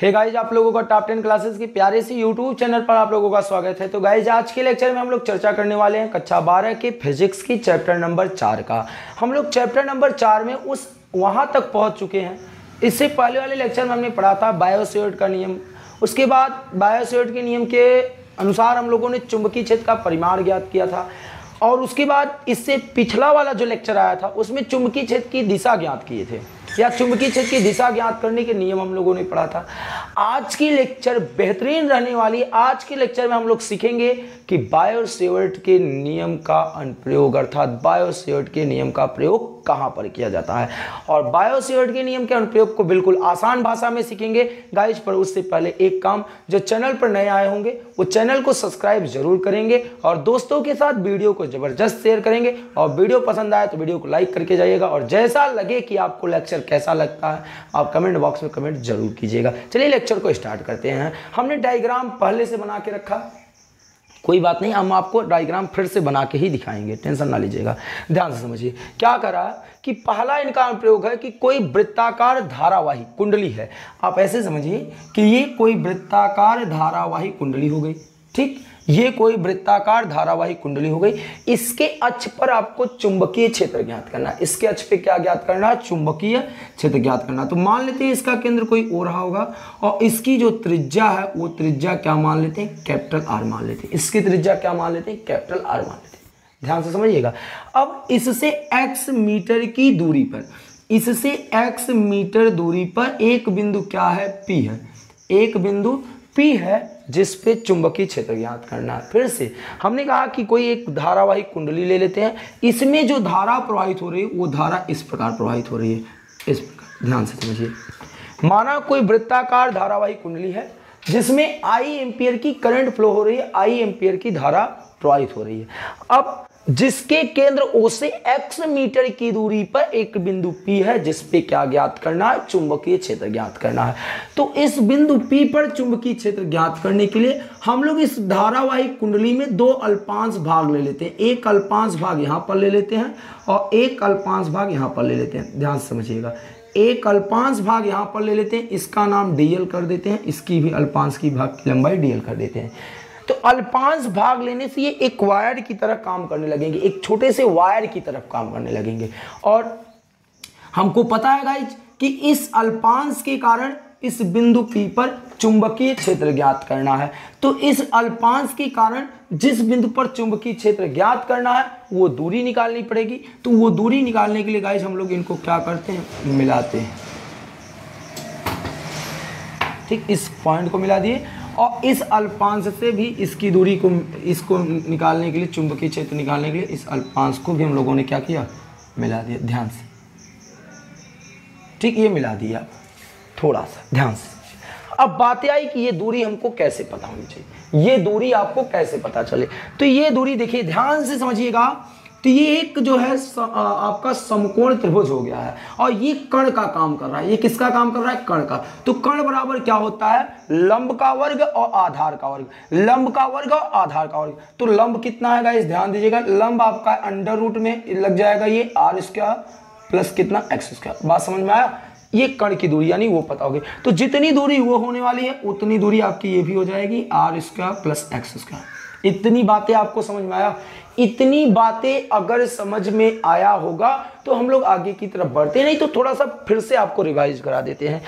Hey guys, आप लोगों का टॉप 10 क्लासेस की प्यारे सी यूट्यूब चैनल पर आप लोगों का स्वागत है। तो गाइज, आज के लेक्चर में हम लोग चर्चा करने वाले हैं कक्षा 12 के फिजिक्स की चैप्टर नंबर 4 का। हम लोग चैप्टर नंबर 4 में वहां तक पहुंच चुके हैं। इससे पहले वाले लेक्चर में हमने पढ़ा था बायोसेवर्ट का नियम। उसके बाद बायोसेवर्ट के नियम के अनुसार हम लोगों ने चुंबकीय क्षेत्र का परिमाण ज्ञात किया था, और उसके बाद इससे पिछला वाला जो लेक्चर आया था उसमें चुंबकीय क्षेत्र की दिशा ज्ञात किए थे, या चुंबकीय क्षेत्र की दिशा ज्ञात करने के नियम हम लोगों ने पढ़ा था। आज की लेक्चर बेहतरीन रहने वाली। आज के लेक्चर में हम लोग सीखेंगे कि बायोट-सेवर्ट के नियम का अनुप्रयोग, अर्थात बायोट-सेवर्ट के नियम का प्रयोग कहाँ पर किया जाता है, और बायोट-सेवर्ट के नियम के अनुप्रयोग को बिल्कुल आसान भाषा में सीखेंगे गाइज। पर उससे पहले एक काम, जो चैनल पर नए आए होंगे वो चैनल को सब्सक्राइब जरूर करेंगे, और दोस्तों के साथ वीडियो को जबरदस्त शेयर करेंगे। और वीडियो पसंद आए तो वीडियो को लाइक करके जाइएगा, और जैसा लगे कि आपको लेक्चर कैसा लगता है आप कमेंट बॉक्स में कमेंट जरूर कीजिएगा। चलिए लेक्चर को स्टार्ट करते हैं। हमने डायग्राम पहले से बना के रखा, कोई बात नहीं, हम आपको डायग्राम फिर से बना के ही दिखाएंगे, टेंशन ना लीजिएगा। ध्यान से समझिए क्या कर रहा है कि पहला इनका अनुप्रयोग है कि कोई वृत्ताकार धारावाही कुंडली है। आप ऐसे समझिए कि ये कोई वृत्ताकार धारावाही कुंडली हो गई, ठीक, ये कोई वृत्ताकार धारावाही कुंडली हो गई। इसके अक्ष पर आपको चुंबकीय क्षेत्र ज्ञात करना है। इसके अक्ष पे क्या ज्ञात करना है? चुंबकीय क्षेत्र ज्ञात करना। तो मान लेते हैं इसका केंद्र कोई ओ रहा होगा, और इसकी जो त्रिज्या है वो त्रिज्या क्या मान लेते हैं? कैपिटल आर मान लेते हैं। इसकी त्रिज्या क्या मान लेते हैं? कैपिटल आर मान लेते हैं। ध्यान से समझिएगा। अब इससे एक्स मीटर की दूरी पर, इससे एक्स मीटर दूरी पर एक बिंदु क्या है? पी है। एक बिंदु पी है जिस पे चुंबकीय क्षेत्र ज्ञात करना है। फिर से हमने कहा कि कोई एक धारावाही कुंडली ले लेते हैं, इसमें जो धारा प्रवाहित हो रही है वो धारा इस प्रकार प्रवाहित हो रही है, इस प्रकार। ध्यान से समझिए, माना कोई वृत्ताकार धारावाही कुंडली है जिसमें आई एम्पियर की करंट फ्लो हो रही है, आई एम्पियर की धारा प्रवाहित हो रही है। अब जिसके केंद्र O से x मीटर की दूरी पर एक बिंदु P है जिसपे क्या ज्ञात करना है? चुंबकीय क्षेत्र ज्ञात करना है। तो इस बिंदु P पर चुंबकीय क्षेत्र ज्ञात करने के लिए हम लोग इस धारावाही कुंडली में दो अल्पांश भाग ले लेते हैं। एक अल्पांश भाग यहाँ पर ले लेते हैं और एक अल्पांश भाग यहाँ पर ले लेते हैं। ध्यान से समझिएगा, एक अल्पांश भाग यहाँ पर ले लेते हैं, इसका नाम DL कर देते हैं, इसकी भी अल्पांश की भाग की लंबाई DL कर देते हैं। तो अल्पांश भाग लेने से ये एक वायर की तरह काम करने लगेंगे, एक छोटे से वायर की तरह काम करने लगेंगे। और हमको पता है गाइज कि इस अल्पांश के कारण इस बिंदु P पर चुंबकीय क्षेत्र ज्ञात करना है। तो इस अल्पांश के कारण जिस बिंदु पर चुंबकीय क्षेत्र ज्ञात करना है वो दूरी निकालनी पड़ेगी। तो वो दूरी निकालने के लिए गाइज हम लोग इनको क्या करते हैं? मिलाते हैं, ठीक, इस पॉइंट को मिला दिए, और इस अल्पांश से भी इसकी दूरी को, इसको निकालने के लिए, चुंबकीय क्षेत्र निकालने के लिए इस अल्पांश को भी हम लोगों ने क्या किया? मिला दिया। ध्यान से, ठीक, ये मिला दिया थोड़ा सा। ध्यान से, अब बातें आई कि ये दूरी हमको कैसे पता होनी चाहिए, ये दूरी आपको कैसे पता चले। तो ये दूरी देखिए, ध्यान से समझिएगा, तो ये एक जो है आपका समकोण त्रिभुज हो गया है, और ये कर्ण का काम कर रहा है। ये किसका काम कर रहा है? कर्ण का। तो कर्ण बराबर क्या होता है? लंब का वर्ग और आधार का वर्ग, लंब का वर्ग और आधार का वर्ग। तो लंब कितना है गाइस? ध्यान दीजिएगा, लंब आपका अंडर रूट में लग जाएगा ये आर स्क्वायर प्लस कितना एक्स स्क्वायर। बात समझ में आया? ये कर्ण की दूरी यानी वो पता होगी। तो जितनी दूरी वो होने वाली है उतनी दूरी आपकी ये भी हो जाएगी R square plus x square. इतनी बातें आपको समझ में आया? इतनी बातें अगर समझ में आया होगा तो हम लोग आगे की तरफ बढ़ते, नहीं तो थोड़ा सा फिर से आपको रिवाइज करा देते हैं।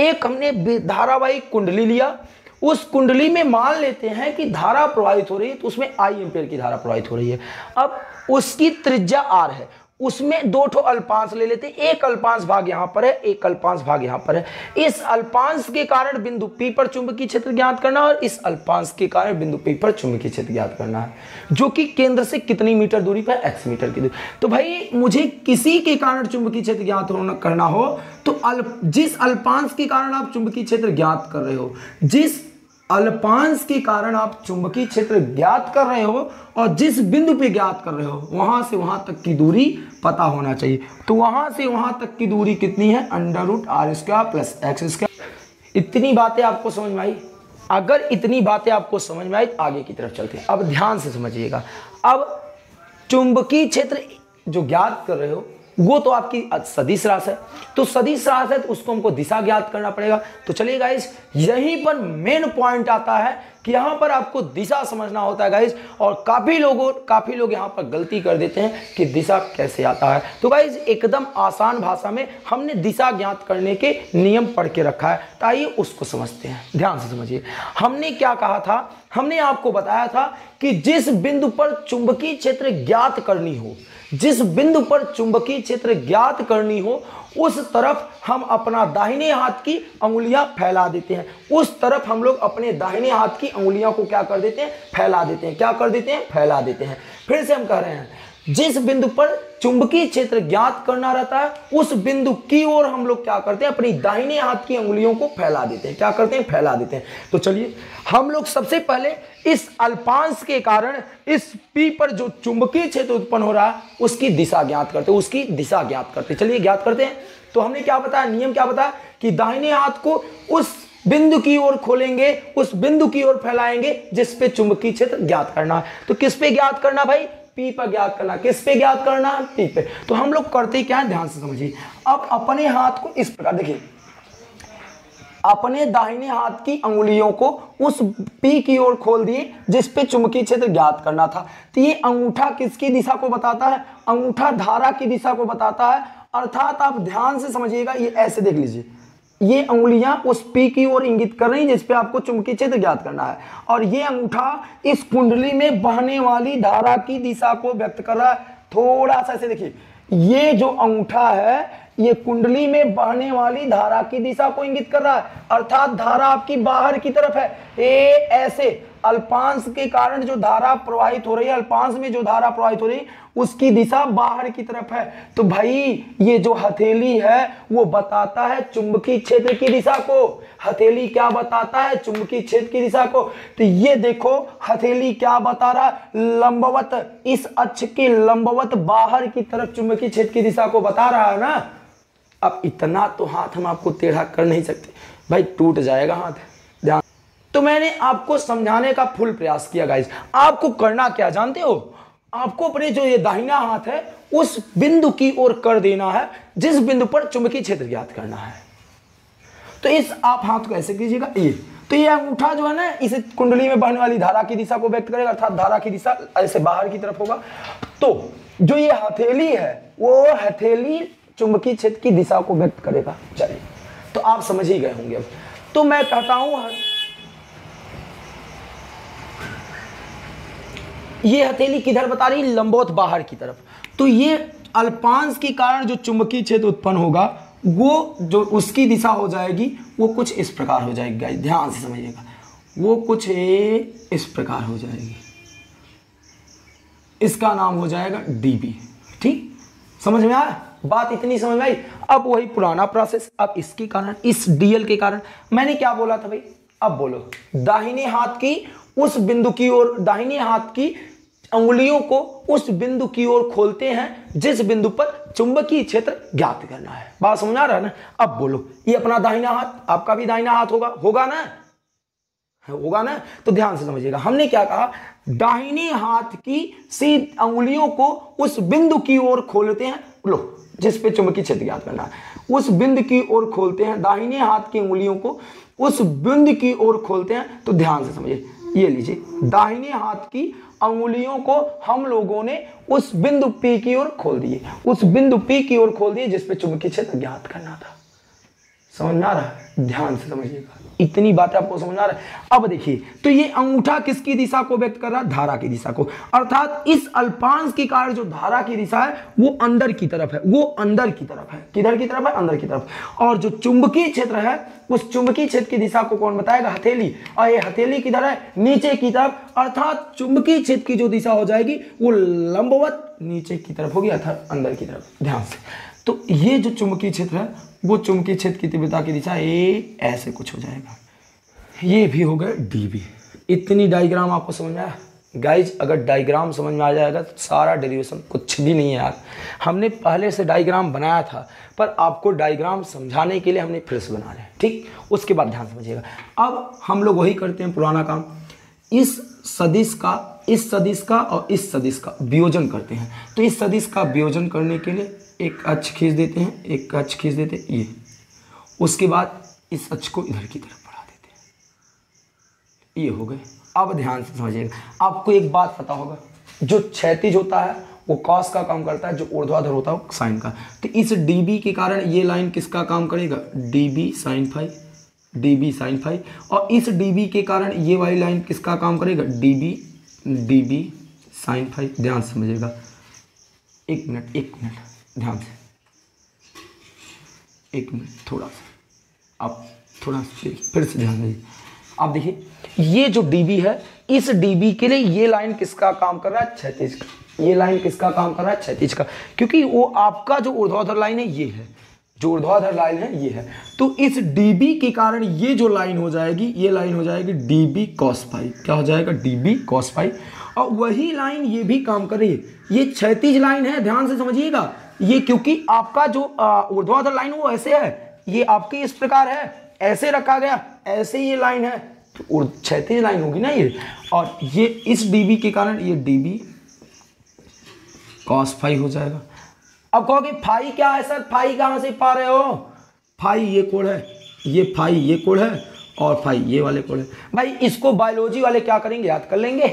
एक हमने धारावाही कुंडली लिया, उस कुंडली में मान लेते हैं कि धारा प्रवाहित हो रही है, तो उसमें आई एम्पियर की धारा प्रवाहित हो रही है। अब उसकी त्रिज्या आर है, उसमें दो ठो अल्पांश ले लेते हैं, एक अल्पांश भाग यहाँ पर है, एक अल्पांश भाग यहाँ पर है। इस अल्पांश के कारण बिंदु P पर चुंबकीय क्षेत्र ज्ञात करना, और इस अल्पांश के कारण बिंदु P पर चुंबकीय क्षेत्र ज्ञात करना है, जो कि केंद्र से कितनी मीटर दूरी पर? x मीटर की दूरी। तो भाई, मुझे किसी के कारण चुंबकीय क्षेत्र ज्ञात करना हो तो जिस अल्पांश के कारण आप चुंबकीय क्षेत्र ज्ञात कर रहे हो, जिस अल्पांश के कारण आप चुंबकीय क्षेत्र ज्ञात कर रहे हो, और जिस बिंदु पे ज्ञात कर रहे हो वहां से वहां तक की दूरी पता होना चाहिए। तो वहां से वहां तक की दूरी कितनी है? Under root R square plus x square. इतनी बातें आपको समझ में आई? अगर इतनी बातें आपको समझ में आई तो आगे की तरफ चलते हैं। अब ध्यान से समझिएगा, अब चुंबकीय क्षेत्र जो ज्ञात कर रहे हो वो तो आपकी सदिश राशि है, तो सदिश राशि है तो उसको हमको दिशा ज्ञात करना पड़ेगा। तो चलिए गाइस यहीं पर मेन पॉइंट आता है कि यहाँ पर आपको दिशा समझना होता है गाइस, और काफ़ी लोग यहाँ पर गलती कर देते हैं कि दिशा कैसे आता है। तो गाइस एकदम आसान भाषा में हमने दिशा ज्ञात करने के नियम पढ़ के रखा है, तो आइए उसको समझते हैं। ध्यान से समझिए हमने क्या कहा था, हमने आपको बताया था कि जिस बिंदु पर चुंबकीय क्षेत्र ज्ञात करनी हो, जिस बिंदु पर चुंबकीय क्षेत्र ज्ञात करनी हो उस तरफ हम अपना दाहिने हाथ की अंगुलियां फैला देते हैं, उस तरफ हम लोग अपने दाहिने हाथ की अंगुलियों को क्या कर देते हैं, फैला देते हैं। क्या कर देते हैं, फैला देते हैं। फिर से हम कह रहे हैं जिस बिंदु पर चुंबकीय क्षेत्र ज्ञात करना रहता है उस बिंदु की ओर हम लोग क्या करते हैं, अपनी दाहिने हाथ की अंगुलियों को फैला देते हैं। क्या करते हैं, फैला देते हैं। तो चलिए हम लोग सबसे पहले इस अल्पांश के कारण इस पी पर जो चुंबकीय क्षेत्र उत्पन्न हो रहा है उसकी दिशा ज्ञात करते हैं, उसकी दिशा ज्ञात करते हैं। चलिए ज्ञात करते हैं। तो हमने क्या बताया, नियम क्या बताया कि दाहिने हाथ को उस बिंदु की ओर खोलेंगे, उस बिंदु की ओर फैलाएंगे जिस पे चुंबकीय क्षेत्र ज्ञात करना। तो किस पे ज्ञात करना भाई, पी पर ज्ञात करना। किस पे ज्ञात करना, पी पे। तो हम लोग करते क्या है, ध्यान से समझिए। अब अपने हाथ को इस प्रकार देखिए, अपने दाहिने हाथ की अंगुलियों को उस पी की ओर खोल दिए जिस पे चुंबकीय क्षेत्र ज्ञात करना था। तो ये अंगूठा किसकी दिशा को बताता है, अंगूठा धारा की दिशा को बताता है। अर्थात आप ध्यान से समझिएगा, ये ऐसे देख लीजिए, ये अंगुलियां उस पी की ओर इंगित कर रही हैं जिस पे आपको चुंबकीय क्षेत्र ज्ञात करना है, और ये अंगूठा इस कुंडली में बहने वाली धारा की दिशा को व्यक्त कर रहा है। थोड़ा सा ऐसे देखिए, ये जो अंगूठा है ये कुंडली में बहने वाली धारा की दिशा को इंगित कर रहा है, अर्थात धारा आपकी बाहर की तरफ है। ये ऐसे अल्पांश के कारण जो धारा प्रवाहित हो रही है, अल्पांश में जो धारा प्रवाहित हो रही है उसकी दिशा बाहर की तरफ है। तो भाई ये जो हथेली है वो बताता है चुंबकीय क्षेत्र की दिशा को। हथेली क्या बताता है, चुंबकीय क्षेत्र की दिशा को। तो ये देखो हथेली क्या बता रहा है, लंबवत, इस अक्ष के लंबवत बाहर की तरफ चुंबकीय क्षेत्र की दिशा को बता रहा है ना। अब इतना तो हाथ हम आपको टेढ़ा कर नहीं सकते भाई, टूट जाएगा हाथ। ध्यान, तो मैंने आपको समझाने का फुल प्रयास किया गाइस। आपको करना क्या जानते हो, आपको अपने जो ये दाहिना हाथ है उस बिंदु की ओर कर देना है जिस बिंदु पर चुंबकीय क्षेत्र ज्ञात करना है। तो इस आप हाथ को ऐसे कीजिएगा, ये तो ये अंगूठा जो है ना इसे कुंडली में बहने वाली धारा की दिशा को व्यक्त करेगा, अर्थात धारा की दिशा ऐसे बाहर की तरफ होगा। तो जो ये हथेली है वो हथेली चुंबकीय क्षेत्र की दिशा को व्यक्त करेगा। चलिए तो आप समझ ही गए होंगे। अब तो मैं कहता हूं ये हथेली किधर बता रही, लंबवत बाहर की तरफ। तो ये अल्पांश के कारण जो चुंबकीय क्षेत्र उत्पन्न होगा वो जो उसकी दिशा हो जाएगी वो कुछ इस प्रकार हो जाएगी गाइस। ध्यान से समझिएगा, वो कुछ इस प्रकार हो जाएगी। इसका नाम हो जाएगा डीबी। ठीक, समझ में आया बात, इतनी समझ में आई। अब वही पुराना प्रोसेस। अब इसके कारण, इस डीएल के कारण मैंने क्या बोला था भाई, अब बोलो, दाहिने हाथ की उस बिंदु की ओर, दाहिने हाथ की अंगुलियों को उस बिंदु की ओर खोलते हैं जिस बिंदु पर चुंबकीय क्षेत्र ज्ञात करना है। बात समझ आ रहा है ना। अब बोलो ये अपना दाहिना हाथ, आपका भी दाहिना हाथ होगा, होगा ना। तो ध्यान से समझिएगा, हमने क्या कहा, दाहिने हाथ की सीधी अंगुलियों को उस बिंदु की ओर खोलते हैं, लो जिस पे चुंबकीय क्षेत्र ज्ञात करना है उस बिंदु की ओर खोलते हैं, दाहिने हाथ की उंगलियों को उस बिंदु की ओर खोलते हैं। तो ध्यान से समझिए, ये लीजिए दाहिने हाथ की अंगुलियों को हम लोगों ने उस बिंदु P की ओर खोल दिए, उस बिंदु P की ओर खोल दिए जिस पे चुंबकीय क्षेत्र ज्ञात करना था। समझ आ रहा है, ध्यान से समझिएगा, इतनी बातें आपको समझ आ रहा है। अब देखिए, तो ये अंगूठा किसकी दिशा को व्यक्त कर रहा है, धारा की दिशा को, अर्थात इस अल्पांश के कारण जो धारा की दिशा है वो अंदर की तरफ है, वो अंदर की तरफ है। किधर की तरफ है, अंदर की तरफ। और जो चुंबकीय क्षेत्र है उस चुंबकीय क्षेत्र की दिशा को कौन बताएगा, हथेली। और ये हथेली किधर है, नीचे की तरफ, अर्थात चुंबकीय क्षेत्र की जो दिशा हो जाएगी वो लंबवत नीचे की तरफ होगी, अर्थात अंदर की तरफ। ध्यान से, तो ये जो चुंबकीय क्षेत्र है वो चुंबकीय क्षेत्र की तीव्रता की दिशा ये ऐसे कुछ हो जाएगा। ये भी हो गया डीबी। इतनी डायग्राम आपको समझ में आया गाइज। अगर डायग्राम समझ में आ जाएगा तो सारा डेरिवेशन कुछ भी नहीं है यार। हमने पहले से डायग्राम बनाया था पर आपको डायग्राम समझाने के लिए हमने फिर से बना रहे हैं। ठीक, उसके बाद ध्यान समझिएगा, अब हम लोग वही करते हैं पुराना काम, इस सदिश का, इस सदिश का और इस सदिश का वियोजन करते हैं। तो इस सदिश का वियोजन करने के लिए एक अक्ष खींच देते हैं, एक अक्ष खींच देते हैं ये, उसके बाद इस अक्ष को इधर की तरफ बढ़ा देते हैं। ये हो गए। अब ध्यान से समझिएगा, आपको एक बात पता होगा, जो क्षैतिज होता है वो कॉस का काम करता है, जो ऊर्ध्वाधर होता है वो साइन का। तो इस डीबी के कारण ये लाइन किसका काम करेगा, dB sine phi, dB sine phi. और इस डीबी के कारण ये वाली लाइन किसका काम करेगा, डीबी डीबी साइन फाई। ध्यान से समझिएगा, एक मिनट ध्यान से, एक मिनट थोड़ा सा आप थोड़ा फिर से ध्यान दीजिए। आप देखिए ये जो डीबी है, इस डीबी के लिए ये लाइन किसका काम कर रहा है, क्षैतिज का। ये लाइन किसका काम कर रहा है, क्षैतिज का, क्योंकि वो आपका जो ऊर्ध्वाधर लाइन है ये है, जो ऊर्ध्वाधर लाइन है ये है। तो इस डीबी के कारण ये जो लाइन हो जाएगी, ये लाइन हो जाएगी डीबी कॉस फाई। क्या हो जाएगा, डीबी कॉस फाई। और वही लाइन ये भी काम कर रही है, ये क्षैतिज लाइन है, ध्यान से समझिएगा। ये क्योंकि आपका जो ऊर्ध्वाधर लाइन वो ऐसे है, ये आपकी इस प्रकार है, ऐसे रखा गया, ऐसे ये लाइन है, तो क्षैतिज लाइन होगी ना ये। और ये इस डीबी के कारण ये डीबी कॉस फाई हो जाएगा। अब कहोगे फाई क्या है सर, फाई कहाँ से पा रहे हो, फाई ये कोण है, ये फाई ये कोण है, और फाई ये वाले कोण है। भाई इसको बायोलॉजी वाले क्या करेंगे, याद कर लेंगे,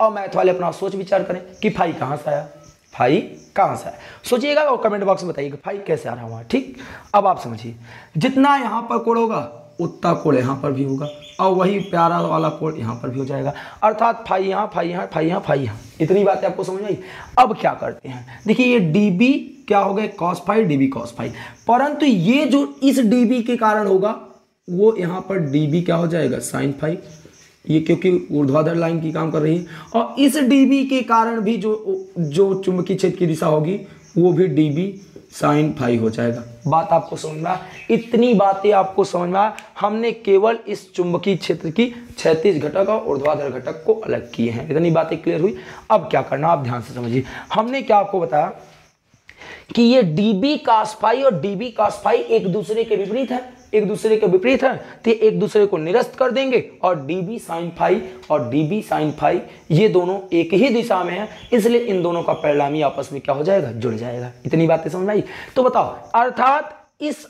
और मैथ वाले अपना सोच विचार करें कि फाई कहाँ से आया, फाई कहाँ से आया। सोचिएगा और कमेंट बॉक्स में बताइएगा फाई कैसे आ रहा हुआ। ठीक, अब आप समझिए, जितना यहाँ पर कोण होगा उतना कोण यहाँ पर भी होगा, और वही प्यारा वाला कोण यहाँ पर भी हो जाएगा। अर्थात फाई यहाँ, फाई यहाँ, फाई यहाँ, फाई यहाँ। इतनी बातें आपको समझ आई। अब क्या करते हैं, देखिए ये डीबी क्या हो गया, cos phi, dB cos phi. परंतु ये जो इस डीबी के कारण होगा वो यहाँ पर डीबी क्या हो जाएगा, साइन फाई। ये क्योंकि ऊर्ध्वाधर लाइन की काम कर रही है। और इस डीबी के कारण भी जो चुंबकीय क्षेत्र की दिशा होगी वो भी डीबी साइन फाई हो जाएगा। बात आपको समझ में आ, इतनी बातें आपको समझ में आ। हमने केवल इस चुंबकीय क्षेत्र की क्षैतिज घटक और ऊर्ध्वाधर घटक को अलग किए हैं। इतनी बातें क्लियर हुई। अब क्या करना, आप ध्यान से समझिए। हमने क्या आपको बताया कि ये डीबी कॉस फाई और डीबी कॉस फाई एक दूसरे के विपरीत है, एक दूसरे के विपरीत है, तो एक दूसरे को निरस्त कर देंगे। और डीबी साइन फाई और डीबी साइन फाई ये दोनों एक ही दिशा में है, इसलिए इन दोनों का परिणामी आपस में क्या हो जाएगा, जुड़ जाएगा। इतनी बातें समझ आई। तो बताओ, अर्थात इस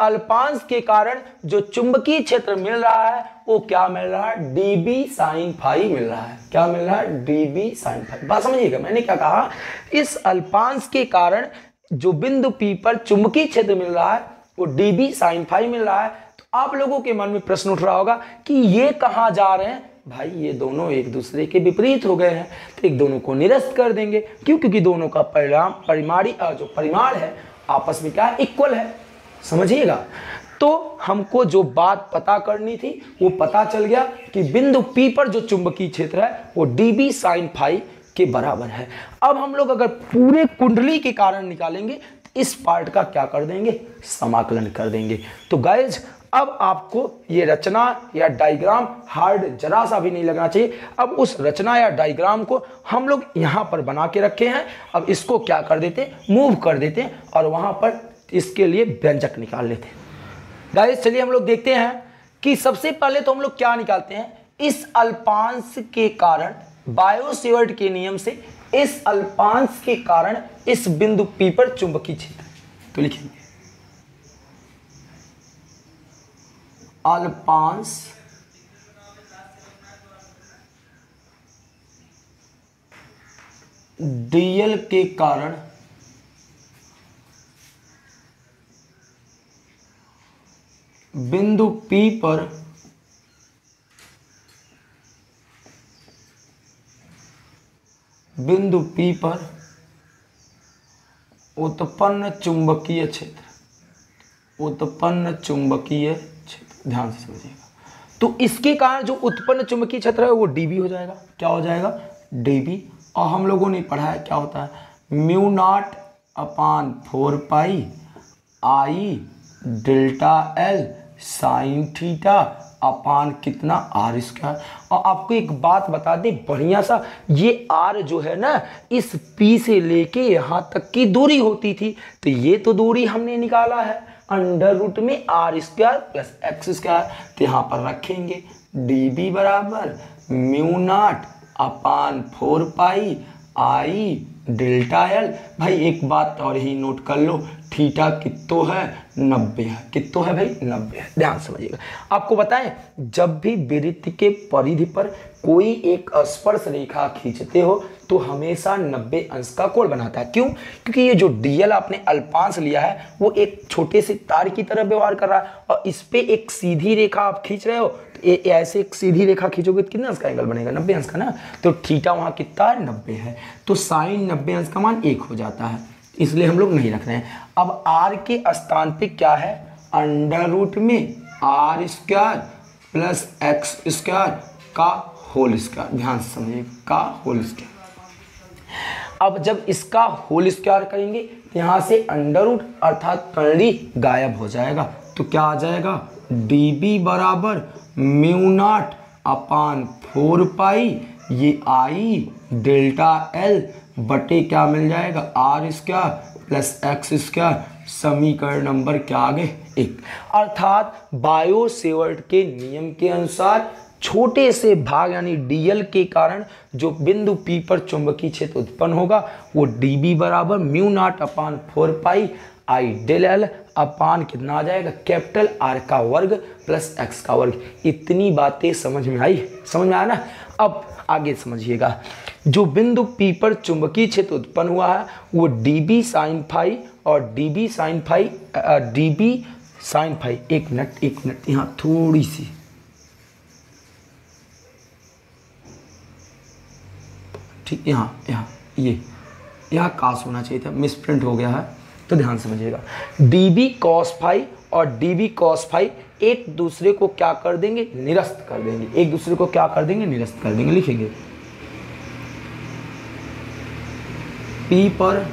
अल्पांश के कारण जो चुंबकीय क्षेत्र मिल रहा है वो क्या मिल रहा है, डीबी साइन फाई मिल रहा है। क्या मिल रहा है, डीबी साइन फाई। बात समझिएगा, मैंने क्या कहा, इस अल्पांश के कारण जो बिंदु P पर चुंबकीय क्षेत्र मिल रहा है वो डीबी साइन फाई मिल रहा है। तो आप लोगों के मन में प्रश्न उठ रहा होगा कि ये कहाँ जा रहे हैं। भाई ये दोनों एक दूसरे के विपरीत हो गए हैं, तो एक दोनों को निरस्त कर देंगे। क्यों, क्योंकि दोनों का परिमाण है आपस में क्या है, इक्वल है। समझिएगा, तो हमको जो बात पता करनी थी वो पता चल गया कि बिंदु P पर जो चुंबकीय क्षेत्र है वो डीबी साइन फाई के बराबर है। अब हम लोग अगर पूरे कुंडली के कारण निकालेंगे तो इस पार्ट का क्या कर देंगे, समाकलन कर देंगे। तो गाइज अब आपको ये रचना या डायग्राम हार्ड जरा सा भी नहीं लगना चाहिए। अब उस रचना या डायग्राम को हम लोग यहाँ पर बना के रखे हैं, अब इसको क्या कर देते, मूव कर देते और वहाँ पर इसके लिए व्यंजक निकाल लेते। गाइज चलिए हम लोग देखते हैं कि सबसे पहले तो हम लोग क्या निकालते हैं, इस अल्पांश के कारण, बायो-सेवर्ट के नियम से इस अल्पांश के कारण इस बिंदु P पर चुंबकीय क्षेत्र, तो लिखेंगे अल्पांश DL के कारण बिंदु P पर उत्पन्न चुंबकीय क्षेत्र, ध्यान से समझिएगा। तो इसके कारण जो उत्पन्न चुंबकीय क्षेत्र है वो डीबी हो जाएगा। क्या हो जाएगा, डीबी। और हम लोगों ने पढ़ा है क्या होता है, mu naught upon 4 pi I delta L sine theta upon कितना आर स्क्वायर। और आपको एक बात बता दें बढ़िया सा, ये आर जो है ना इस पी से लेके यहाँ तक की दूरी होती थी, तो ये तो दूरी हमने निकाला है अंडर रूट में R square plus x square. तो यहाँ पर रखेंगे डी बी बराबर mu naught upon 4 pi I delta L. भाई एक बात और ही नोट कर लो, थीटा कितो है 90 है, कितो है भाई 90 है। ध्यान समझिएगा, आपको बताएं जब भी वृत्त के परिधि पर कोई एक स्पर्श रेखा खींचते हो तो हमेशा 90 अंश का कोण बनाता है। क्यों? क्योंकि ये जो डीएल आपने अल्पांश लिया है वो एक छोटे से तार की तरह व्यवहार कर रहा है और इस पे एक सीधी रेखा आप खींच रहे हो, ऐसे एक सीधी रेखा खींचोगे तो कितना अंश का एंगल बनेगा, 90 अंश का ना। तो थीटा वहाँ कितना 90 है, तो साइन 90 अंश का मान 1 हो जाता है, इसलिए हम लोग नहीं रख रहे हैं। अब आर के स्थान पे क्या है, अंडर रूट में R square plus x square का होल स्क्वायर। ध्यान से समझिए, का होल स्क्वायर। अब जब इसका होल स्क्वायर करेंगे तो यहाँ से अंडर रूट अर्थात कर्णी गायब हो जाएगा, तो क्या आ जाएगा, डी बी बराबर म्यू नॉट अपान 4 पाई ये आई डेल्टा एल बटे क्या मिल जाएगा, R square plus x square. समीकरण नंबर क्या आ गए, 1। अर्थात बायो-सेवर्ट के नियम के अनुसार छोटे से भाग यानी डीएल के कारण जो बिंदु पी पर चुंबकीय क्षेत्र उत्पन्न होगा वो डीबी बराबर mu naught upon 4 pi I del L upon कितना आ जाएगा, कैपिटल आर का वर्ग प्लस एक्स का वर्ग। इतनी बातें समझ में आई, समझ में आया ना। अब आगे समझिएगा, जो बिंदु P पर चुंबकीय क्षेत्र उत्पन्न हुआ है वो dB साइन फाई और dB साइन फाई। एक मिनट यहाँ थोड़ी सी ठीक, यहाँ कास होना चाहिए था, मिसप्रिंट हो गया है, तो ध्यान समझिएगा। dB cos फाई और dB cos फाई एक दूसरे को क्या कर देंगे, निरस्त कर देंगे। एक दूसरे को क्या कर देंगे, निरस्त कर देंगे। लिखेंगे P पर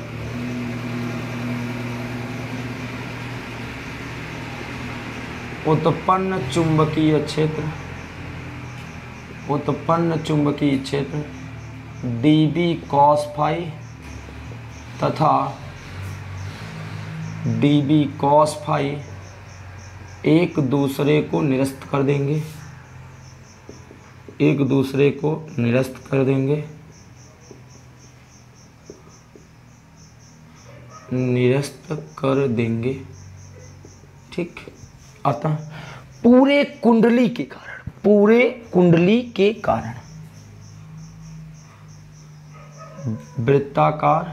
उत्पन्न चुंबकीय क्षेत्र dB cos फाई तथा dB cos फाई एक दूसरे को निरस्त कर देंगे, निरस्त कर देंगे। ठीक। अतः पूरे कुंडली के कारण वृत्ताकार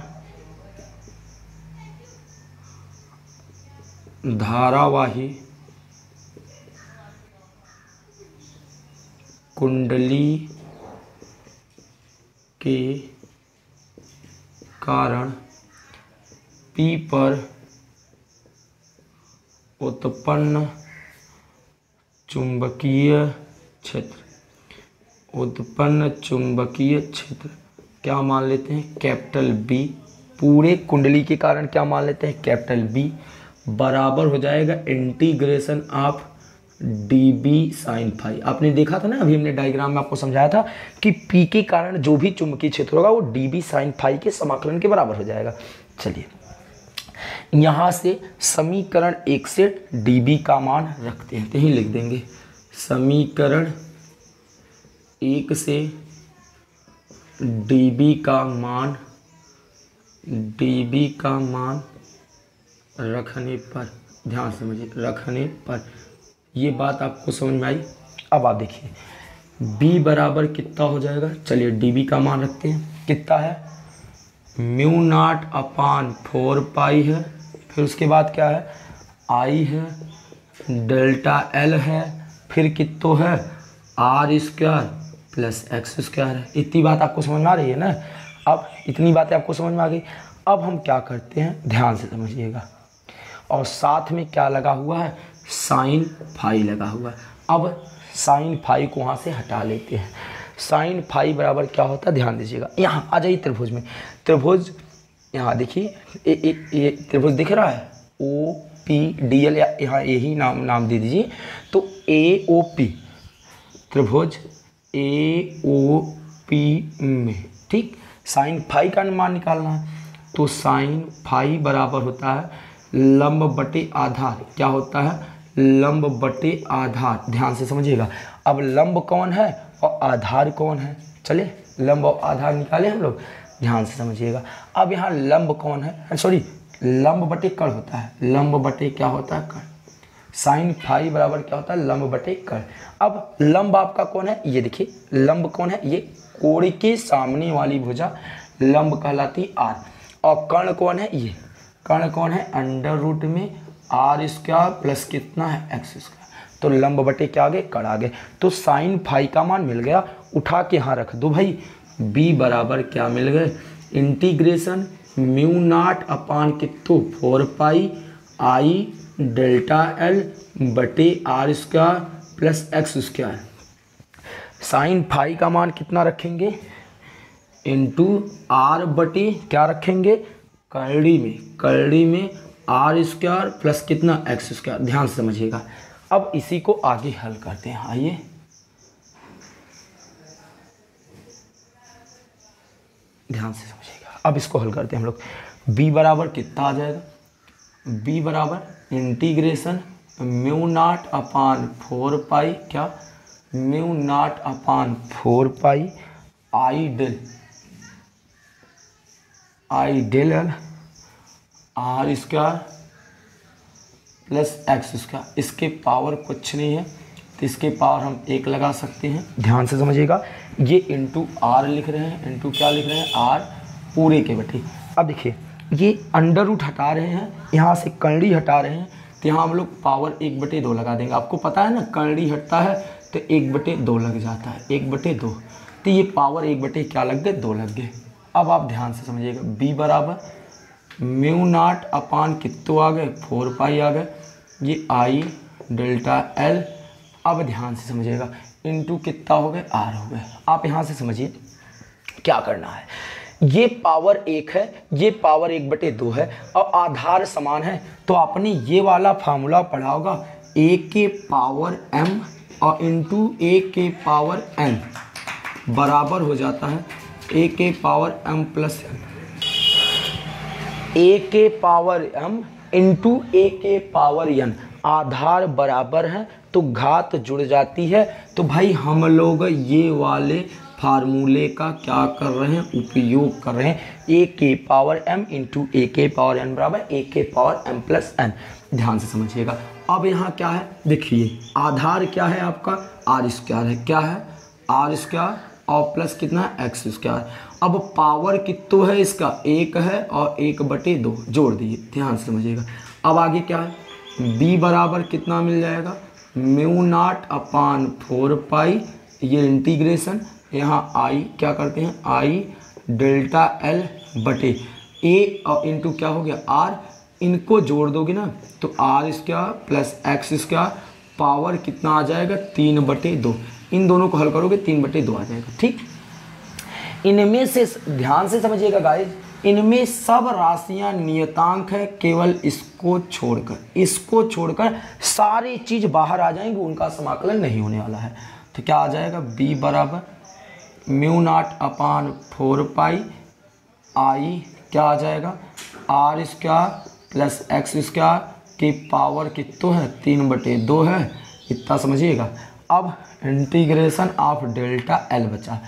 धारावाही कुंडली के कारण पी पर उत्पन्न चुंबकीय क्षेत्र क्या मान लेते हैं, कैपिटल बी। पूरे कुंडली के कारण क्या मान लेते हैं, कैपिटल बी बराबर हो जाएगा integration of dB sine phi. आपने देखा था ना, अभी हमने डायग्राम में आपको समझाया था कि P के कारण जो भी चुंबकीय क्षेत्र होगा वो dB साइन फाई के समाकलन के बराबर हो जाएगा। चलिए यहाँ से समीकरण 1 से dB का मान रखते हैं, यहीं लिख देंगे। समीकरण 1 से dB का मान ध्यान समझिए रखने पर ये बात आपको समझ में आई। अब आप देखिए b बराबर कितना हो जाएगा, चलिए db का मान रखते हैं, कितना है, म्यू नॉट अपान 4 पाई है, फिर उसके बाद क्या है, i है, डेल्टा l है, फिर कितना है, r square plus x square है। इतनी बात आपको समझ में आ रही है ना। अब इतनी बातें आपको समझ में आ गई। अब हम क्या करते हैं, ध्यान से समझिएगा, और साथ में क्या लगा हुआ है, साइन फाई लगा हुआ है। अब साइन फाई को वहाँ से हटा लेते हैं। साइन फाई बराबर क्या होता है, ध्यान दीजिएगा, यहाँ आ जाइए त्रिभुज में। त्रिभुज यहाँ देखिए, ये त्रिभुज दिख रहा है ओ पी डी एल, यहाँ यही नाम दे दीजिए। तो ए ओ पी, त्रिभुज ए ओ पी में ठीक साइन फाई का अनुमान निकालना है। तो साइन फाई बराबर होता है लंब बटे आधार। क्या होता है, लंब बटे आधार। ध्यान से समझिएगा, अब लंब कौन है और आधार कौन है। चले लंब और आधार निकाले हम लोग। ध्यान से समझिएगा। अब यहाँ लंब कौन है, सॉरी लंब बटे कर्ण होता है, लंब बटे क्या होता है कर्ण, साइन फाई बराबर क्या होता है लंब बटे कर्ण। अब लंब आपका कौन है, ये देखिए लंब कौन है, ये कोण के सामने वाली भुजा लंब कहलाती आर। और कर्ण कौन है, ये कर्ण कौन है, अंडर रूट में आर स्क्वायर प्लस कितना है एक्स स्क्वायर। तो लंब बटे क्या आ गए कर्ण आ गए। तो साइन फाई का मान मिल गया, उठा के यहाँ रख दो भाई, बी बराबर क्या मिल गए इंटीग्रेशन म्यू नॉट अपान कितु 4 पाई आई डेल्टा एल बटे R square plus x square. Sine phi का मान कितना रखेंगे इंटू आर बटे क्या रखेंगे कर्ली में, कर्ली में आर स्क्वायर प्लस कितना एक्स स्क्वायर। ध्यान से समझिएगा। अब इसी को आगे हल करते हैं, आइए। ध्यान से समझिएगा, अब इसको हल करते हैं हम लोग। b बराबर कितना आ जाएगा, b बराबर integration mu naught upon 4 pi क्या, mu naught upon 4 pi I del L R square plus x square. इसके पावर कुछ नहीं है तो इसके पावर हम 1 लगा सकते हैं। ध्यान से समझिएगा, ये इंटू आर लिख रहे हैं, इंटू क्या लिख रहे हैं आर पूरे के बटे। अब देखिए ये अंडर रूट हटा रहे हैं, यहाँ से कर्णी हटा रहे हैं तो यहाँ हम लोग पावर 1/2 लगा देंगे। आपको पता है ना कर्णी हटता है तो 1/2 लग जाता है, 1/2। तो ये पावर 1/2 क्या लग गए 2 लग गए। अब आप ध्यान से समझिएगा, बी बराबर म्यू नॉट अपान कितने आ गए 4 पाई आ गए, ये आई डेल्टा एल। अब ध्यान से समझिएगा, इंटू कितना हो गए आर हो गए। आप यहाँ से समझिए क्या करना है, ये पावर 1 है, ये पावर 1/2 है और आधार समान है। तो आपने ये वाला फार्मूला पढ़ा होगा, ए के पावर m और इंटू ए के पावर n बराबर हो जाता है ए के power m plus n, A के पावर m इंटू ए के पावर n। आधार बराबर है तो घात जुड़ जाती है। तो भाई हम लोग ये वाले फार्मूले का क्या कर रहे हैं, उपयोग कर रहे हैं। ए के पावर m इंटू ए के पावर n बराबर ए के पावर m प्लस n। ध्यान से समझिएगा। अब यहाँ क्या है, देखिए आधार क्या है आपका आर स्क्वायर है, क्या है आर स्क्वायर और प्लस कितना एक्स स्क्वायर। अब पावर कितना है इसका 1 है और 1/2 जोड़ दिए। ध्यान से समझिएगा। अब आगे क्या है, b बराबर कितना मिल जाएगा म्यू नॉट अपान 4 पाई, ये इंटीग्रेशन यहाँ i क्या करते हैं i डेल्टा l बटे a और इंटू क्या हो गया r, इनको जोड़ दोगे ना तो r square plus x square power कितना आ जाएगा 3/2। इन दोनों को हल करोगे 3/2 आ जाएगा। ठीक, इनमें से ध्यान से समझिएगा गाइस, इनमें सब राशियां नियतांक है, केवल इसको छोड़कर सारी चीज़ बाहर आ जाएंगी, उनका समाकलन नहीं होने वाला है। तो क्या आ जाएगा b बराबर mu naught upon 4 pi I क्या आ जाएगा r square plus x square के पावर कितना है 3/2 है, इतना समझिएगा। अब इंटीग्रेशन ऑफ डेल्टा एल बचा,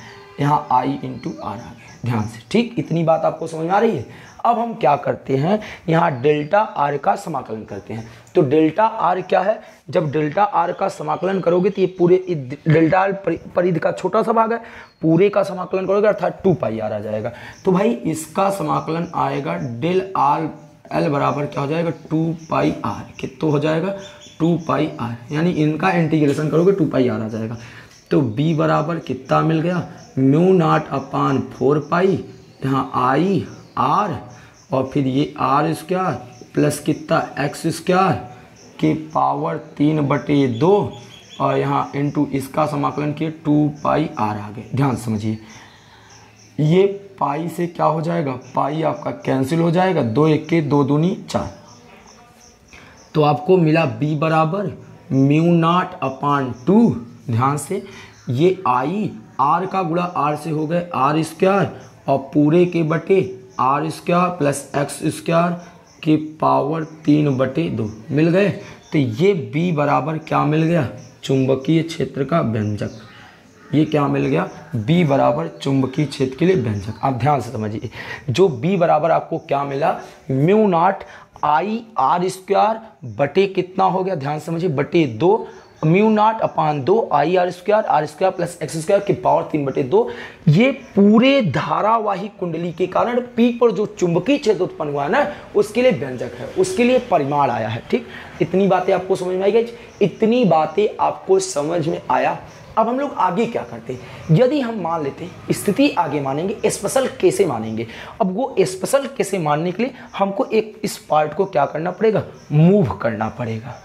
यहाँ आई इंटू आर आ गया। ध्यान से, ठीक, इतनी बात आपको समझ में आ रही है। अब हम क्या करते हैं, यहाँ डेल्टा आर का समाकलन करते हैं। तो डेल्टा आर क्या है, जब डेल्टा आर का समाकलन करोगे तो ये पूरे डेल्टा आर परिध का छोटा सा भाग है, पूरे का समाकलन करोगे अर्थात 2 पाई आर आ जाएगा। तो भाई इसका समाकलन आएगा डेल आर एल बराबर क्या हो जाएगा 2 पाई आर, कितना हो जाएगा 2 पाई आर, यानी इनका इंटीग्रेशन करोगे 2 पाई आर आ जाएगा। तो b बराबर कितना मिल गया म्यू नॉट अपान 4 पाई, यहाँ आई r और फिर ये r स्क्वायर प्लस कितना एक्स स्क्वायर के पावर 3/2 और यहाँ इंटू इसका समाकलन किए 2 पाई r आ गए। ध्यान समझिए, ये पाई से क्या हो जाएगा, पाई आपका कैंसिल हो जाएगा, 2 × 1 = 2, 2×4। तो आपको मिला b बराबर म्यू नॉट अपान 2, ध्यान से ये आई आर का गुणा आर से हो गए आर स्क्वायर और पूरे के बटे R square plus x square के पावर 3/2 मिल गए। तो ये बी बराबर क्या मिल गया, चुंबकीय क्षेत्र का व्यंजक, ये क्या मिल गया, B बराबर चुंबकीय क्षेत्र के लिए व्यंजक। आप ध्यान से समझिए, जो B बराबर आपको क्या मिला, mu naught I R square बटे कितना हो गया, ध्यान से समझिए, बटे 2 mu naught upon 2 I R square plus x square के पावर 3/2। ये पूरे धारावाही कुंडली के कारण पी पर जो चुंबकीय क्षेत्र उत्पन्न हुआ है ना, उसके लिए व्यंजक है, उसके लिए परिमाण आया है। ठीक, इतनी बातें आपको समझ में आई गई, इतनी बातें आपको समझ में आया। अब हम लोग आगे क्या करते, यदि हम मान लेते स्थिति आगे मानेंगे, स्पेशल कैसे मानेंगे। अब वो स्पेशल कैसे मानने के लिए हमको एक इस पार्ट को क्या करना पड़ेगा, मूव करना पड़ेगा।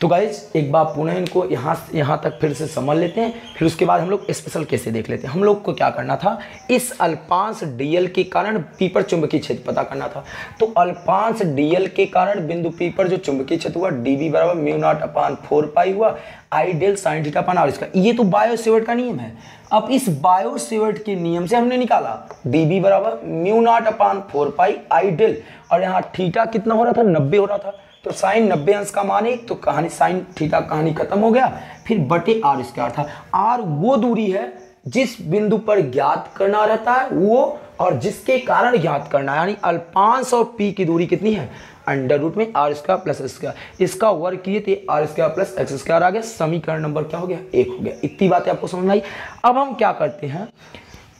तो गाइज एक बार पुनः इनको यहाँ तक फिर से समझ लेते हैं, फिर उसके बाद हम लोग स्पेशल कैसे देख लेते हैं। हम लोग को क्या करना था, इस अल्पांश डीएल के कारण पी पर चुंबकीय क्षेत्र पता करना था। तो अल्पांश डीएल के कारण बिंदु पी पर जो चुंबकीय क्षेत्र हुआ, डीबी बराबर म्यू नॉट अपान 4 पाई हुआ I del sine theta upon R square. ये तो बायो-सेवर्ट का नियम है। अब इस बायो-सेवर्ट के नियम से हमने निकाला डीबी बराबर mu naught upon 4 pi I del, और यहाँ थीटा कितना हो रहा था, 90 हो रहा था, तो साइन 90 अंश का मान 1, तो कहानी साइन थीटा कहानी खत्म हो गया। फिर बटे आर स्क्वायर था, आर वो दूरी है जिस बिंदु पर ज्ञात करना रहता है वो, और जिसके कारण ज्ञात करना, यानी अल्पांश और पी की दूरी कितनी है, अंडर रूट में R square plus x square, इसका वर्ग किए थे R square plus x square आ गया। समीकरण नंबर क्या हो गया, 1 हो गया। इतनी बातें आपको समझ में आई। अब हम क्या करते हैं,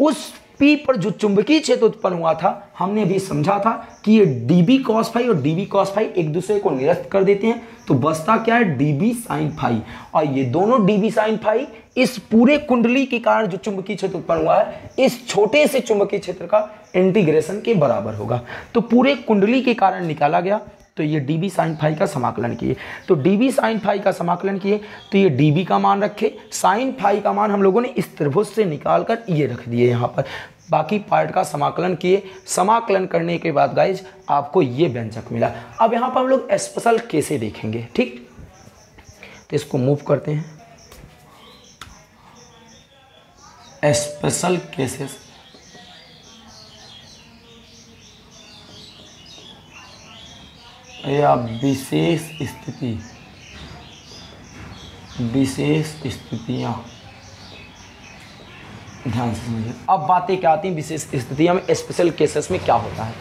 उस पी पर जो चुंबकीय क्षेत्र उत्पन्न हुआ था, हमने अभी समझा था कि ये डीबी कॉस फाई और डीबी कॉस फाई एक दूसरे को निरस्त कर देते हैं, तो बचता क्या है, डीबी साइन फाई। और ये दोनों डीबी साइन फाई इस पूरे कुंडली के कारण जो चुंबकीय क्षेत्र उत्पन्न हुआ है, इस छोटे से चुंबकीय क्षेत्र का इंटीग्रेशन के बराबर होगा। तो पूरे कुंडली के कारण निकाला गया, तो ये db साइन फाई का समाकलन किए, तो db साइन फाई का समाकलन किए, तो ये db का मान रखे, साइन फाई का मान हम लोगों ने इस त्रिभुज से निकाल कर ये रख दिए यहाँ पर, बाकी पार्ट का समाकलन किए। समाकलन करने के बाद गाइज आपको ये व्यंजक मिला। अब यहाँ पर हम लोग स्पेशल कैसे देखेंगे, ठीक, तो इसको मूव करते हैं। स्पेशल केसेस, या विशेष स्थिति, विशेष स्थितियाँ, ध्यान से समझिए। अब बातें क्या आती हैं विशेष स्थितियाँ में, स्पेशल केसेस में क्या होता है,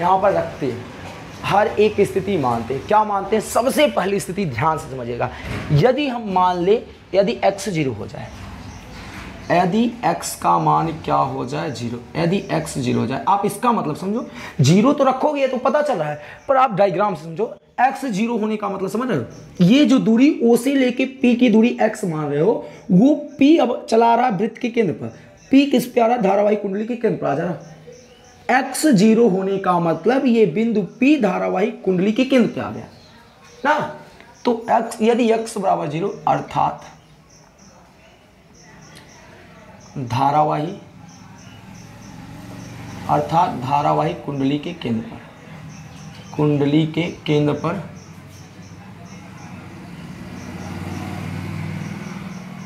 यहाँ पर रखते हैं, हर एक स्थिति मानते हैं। क्या मानते हैं, सबसे पहली स्थिति ध्यान से समझिएगा, यदि हम मान ले यदि x 0 हो जाए, यदि x का मान क्या हो जाए, 0, यदि x 0 हो जाए, आप इसका मतलब समझो, 0 तो रखोगे, ये तो पता चल रहा है, पर आप डायग्राम से समझो, x 0 होने का मतलब समझ रहे हो, ये जो दूरी O से लेके P की दूरी x मान रहे हो, वो P अब चला रहा है वृत्त के केंद्र पर, P किस पे आ रहा है, धारावाही कुंडली के केंद्र पर आ जा रहा है। x 0 होने का मतलब ये बिंदु P धारावाही कुंडली के केंद्र पर आ गया ना, तो x यदि x बराबर 0, अर्थात धारावाही, अर्थात धारावाही कुंडली के केंद्र पर, कुंडली के केंद्र पर,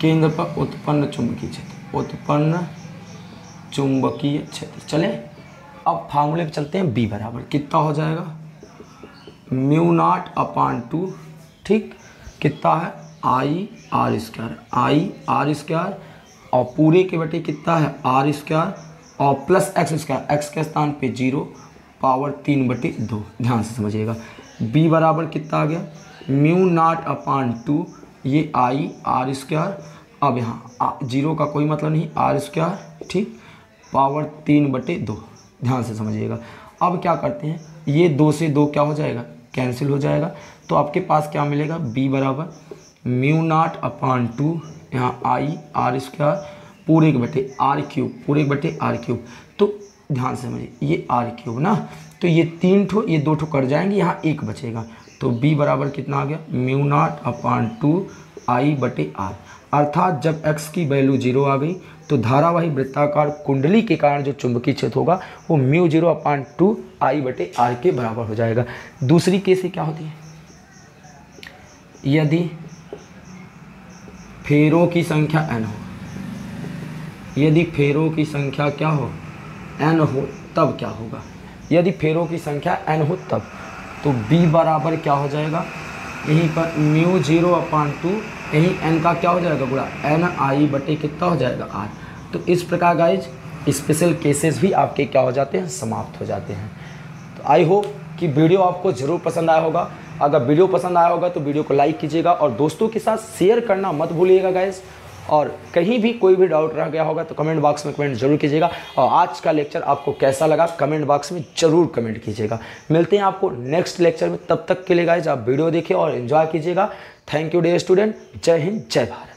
केंद्र पर उत्पन्न चुंबकीय क्षेत्र, उत्पन्न चुंबकीय क्षेत्र। चले अब फार्मूले पे चलते हैं, बी बराबर कितना हो जाएगा, म्यू नॉट अपान 2, ठीक, कितना है, I R square, I R square, और पूरे के बटे कितना है, आर स्क्वायर, और प्लस एक्स स्क्वायर, एक्स के स्थान पे 0 पावर 3/2। ध्यान से समझिएगा, बी बराबर कितना आ गया, म्यू नॉट अपान 2, ये आई आर स्क्वायर, अब यहाँ 0 का कोई मतलब नहीं, आर स्क्वायर, ठीक, पावर 3/2। ध्यान से समझिएगा, अब क्या करते हैं, ये 2 से 2 क्या हो जाएगा, कैंसिल हो जाएगा, तो आपके पास क्या मिलेगा, बी बराबर म्यू नॉट अपान 2, यहाँ आई आर स्क्वायर पूरे के बटे आर क्यूब, पूरे बटे आर क्यूब, तो ध्यान से समझिए, ये आर क्यूब ना, तो ये 3 ठो, ये 2 ठो कट जाएंगे, यहाँ 1 बचेगा, तो बी बराबर कितना आ गया, म्यू नॉट अपान 2 आई बटे आर, अर्थात जब x की वैल्यू 0 आ गई, तो धारावाही वृत्ताकार कुंडली के कारण जो चुंबकीय क्षेत्र होगा वो म्यू 0 अपान 2 आई बटे आर के बराबर हो जाएगा। दूसरी केस क्या होती है, यदि फेरों की संख्या n हो, यदि फेरों की संख्या क्या हो, n हो, तब क्या होगा, यदि फेरों की संख्या n हो तब, तो b बराबर क्या हो जाएगा, यहीं पर म्यू 0/2, यहीं n का क्या हो जाएगा गुणा, n आई बटे कितना हो जाएगा r। तो इस प्रकार गाइज स्पेशल केसेस भी आपके क्या हो जाते हैं, समाप्त हो जाते हैं। तो आई होप कि वीडियो आपको ज़रूर पसंद आया होगा। अगर वीडियो पसंद आया होगा तो वीडियो को लाइक कीजिएगा और दोस्तों के साथ शेयर करना मत भूलिएगा गाइज। और कहीं भी कोई भी डाउट रह गया होगा तो कमेंट बॉक्स में कमेंट जरूर कीजिएगा। और आज का लेक्चर आपको कैसा लगा कमेंट बॉक्स में ज़रूर कमेंट कीजिएगा। मिलते हैं आपको नेक्स्ट लेक्चर में, तब तक के लिए गाइज आप वीडियो देखिए और एंजॉय कीजिएगा। थैंक यू डे स्टूडेंट, जय हिंद जय भारत।